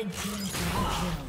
Red team double kill.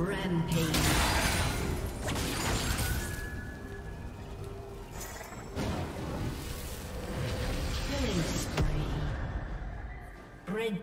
Rampage. Red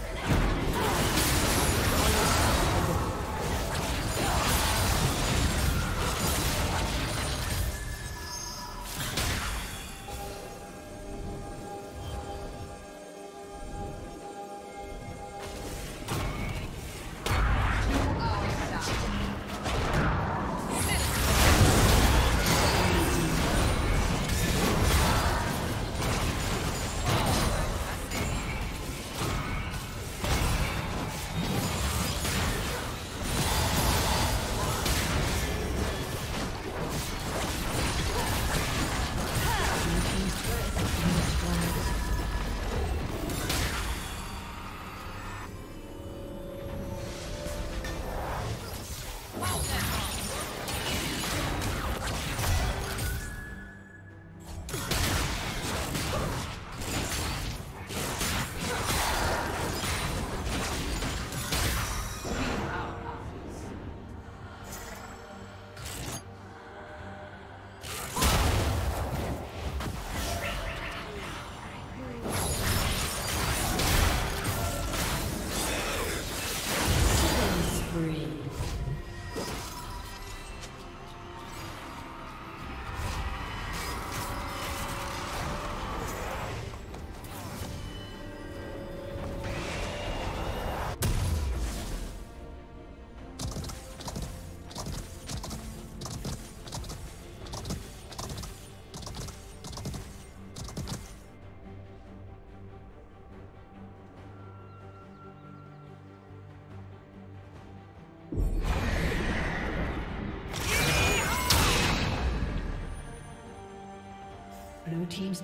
Blue team's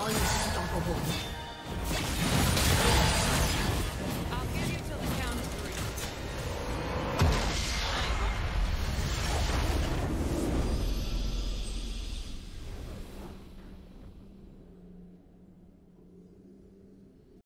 Unstoppable.